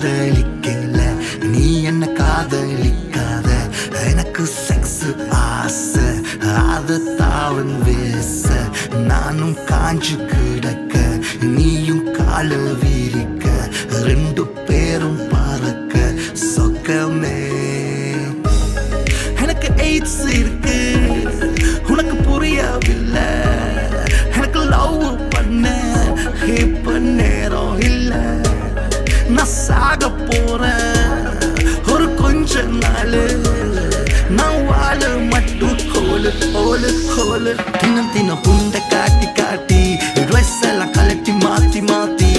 காதலிக்கல, நீ என்ன காதலிக்காத, எனக்கு செக்ஸ் ஆசை அத தாவன் வேச, நானும் காஞ்சு கிடக்க நீயும் கால விரிக்க, ரெண்டு பேரும் பறக்க சொக்கமே. எனக்கு எய்ட்ஸ் இருக்கு உனக்கு புரியவில்லை, எனக்கு லவ் பண்ண இப்ப நேரம் இல்ல, நான் சாக போறேன் ஒரு கொஞ்ச நாள், நான் வாழ மட்டும் ஹோலு ஹோலு ஹோலு. தினம் தினம் புண்டை காட்டி காட்டி ட்ரெஸ் எல்லாம் கலட்டி மாத்தி மாத்தி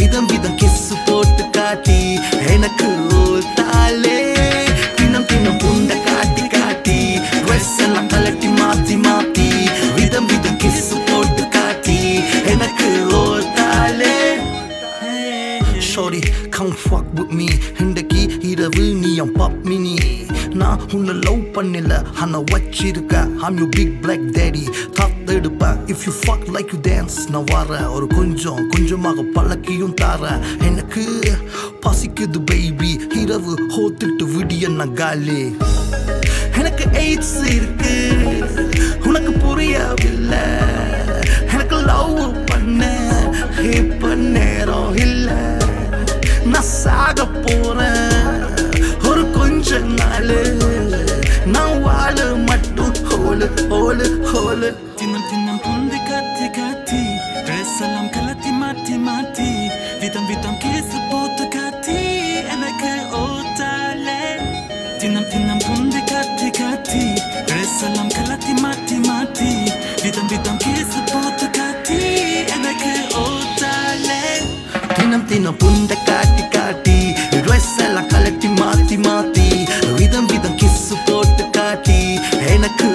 விதம் விதம் கிஸ் போட்டு காட்டி எனக்கு தாலே. தினம் தினம் புண்டை காட்டி காட்டி ட்ரெஸ் எல்லாம் கலட்டி மாத்தி மாத்தி விதம் விதம் கிஸ் போட்டு காட்டி எனக்கு தாலே. Sorry, come fuck with me. இன்றைக்கு இரவு நீ என் பப்மினி, நான் உன்னை லவ் பண்ணல ஆனா வச்சிருக்க, I'm your big black daddy. தத்தெடுப்பேன் if you fuck like you dance. நான் வரேன் ஒரு கொஞ்சம் கொஞ்சமாக பழக்கியும் தாரேன், எனக்கு பசிக்குது baby, இரவு ஹோத்திட்டு விடிய நான் காலி. எனக்கு எய்ட்ஸ் இருக்கு உனக்கு புரியவில்லை, எனக்கு லவ் பண்ண இப்ப நேரம் இல்லை, நான் சாக போறேன் ஒரு கொஞ்ச நாள், நான் வாழ மட்டும் ஹோலு ஹோலு ஹோலு. தினம் தினம் புண்டை காத்தி காத்தி ட்ரெஸ் எல்லாம் கலத்தி மாத்தி மாத்தி விதம் விதம் கேசு போட்டு காத்தி எனக்கு ஓத்தாலே. தினம் தினம் புண்டை காத்தி காத்தி ட்ரெஸ் எல்லாம் கலத்தி மாத்தி மாத்தி விதம் விதம் கேசு போட்டு காத்தி எனக்கு ஓத்தாலே. தினம் தினம் புண்டை காட்டி காட்டி ட்ரெஸ் எல்லாம் கலட்டி மாத்தி மாத்தி விதம் விதம் கிஸ் போட்டு காட்டி எனக்கு